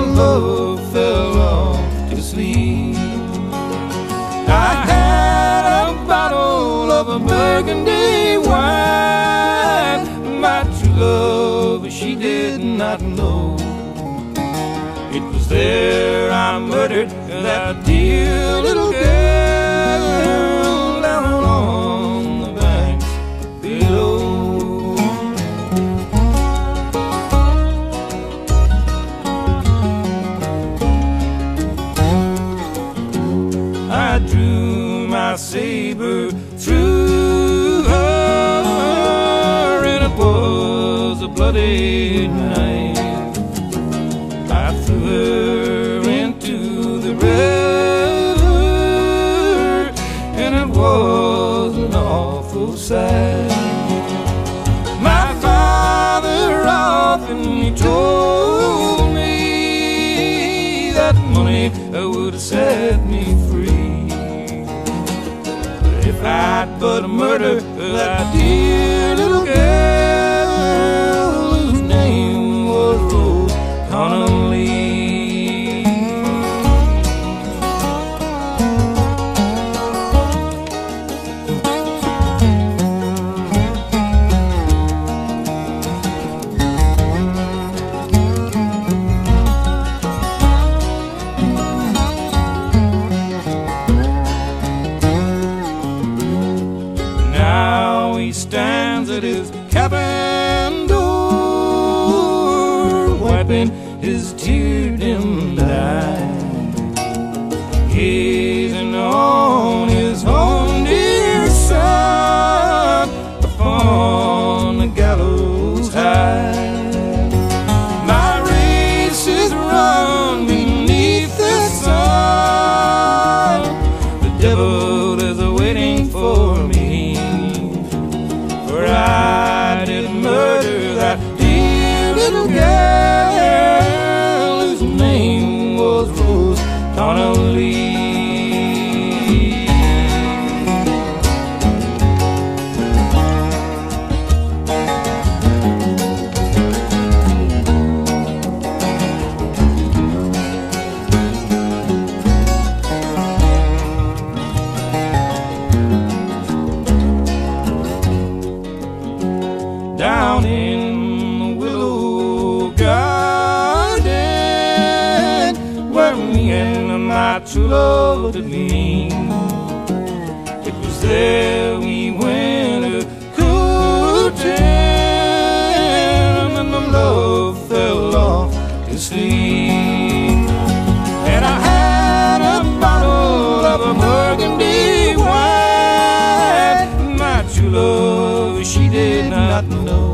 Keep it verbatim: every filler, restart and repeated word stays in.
love fell off to sleep. I had a bottle of a burgundy wine. My true love, she did not know. It was there I murdered that dear little girl down on the banks below. I drew my saber through her, and it was a bloody knife. I threw her into the river, and it was an awful sight. My father often he told me that money would have set me free. If I'd but murder that dear little girl whose name was Rose Connolly. Stands at his cabin door, wiping his tear-dimmed eye, gazing on his own dear son upon the gallows high. My race is run beneath the sun. The devil is waiting for me. I did murder that dear little girl whose name was Rose Connolly. Down in the willow garden where me and my true love did meet, it was there we went a-courting, and my love fell off to sleep. And I had a bottle of a burgundy wine. My true love, she did not know.